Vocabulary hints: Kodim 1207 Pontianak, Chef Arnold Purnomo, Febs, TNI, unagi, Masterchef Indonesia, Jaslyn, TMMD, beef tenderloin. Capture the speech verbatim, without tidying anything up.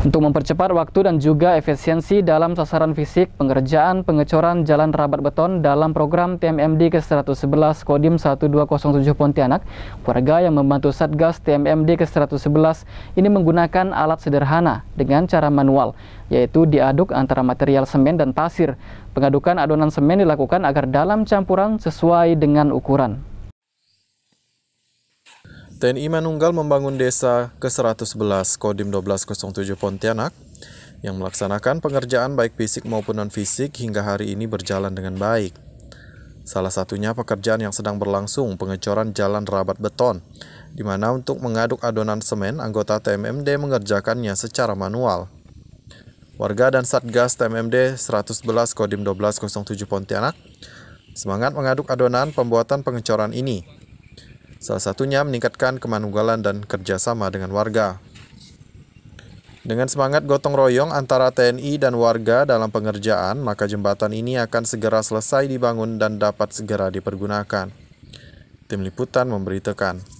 untuk mempercepat waktu dan juga efisiensi dalam sasaran fisik pengerjaan pengecoran jalan rabat beton dalam program T M M D ke seratus sebelas Kodim seribu dua ratus tujuh Pontianak, warga yang membantu Satgas T M M D ke seratus sebelas ini menggunakan alat sederhana dengan cara manual, yaitu diaduk antara material semen dan pasir. Pengadukan adonan semen dilakukan agar dalam campuran sesuai dengan ukuran. T N I Manunggal membangun desa ke seratus sebelas Kodim seribu dua ratus tujuh Pontianak yang melaksanakan pengerjaan baik fisik maupun non-fisik hingga hari ini berjalan dengan baik. Salah satunya pekerjaan yang sedang berlangsung pengecoran jalan rabat beton, di mana untuk mengaduk adonan semen, anggota T M M D mengerjakannya secara manual. Warga dan Satgas T M M D seratus sebelas Kodim seribu dua ratus tujuh Pontianak semangat mengaduk adonan pembuatan pengecoran ini. Salah satunya meningkatkan kemanunggalan dan kerjasama dengan warga. Dengan semangat gotong royong antara T N I dan warga dalam pengerjaan, maka jembatan ini akan segera selesai dibangun dan dapat segera dipergunakan. Tim Liputan memberitakan.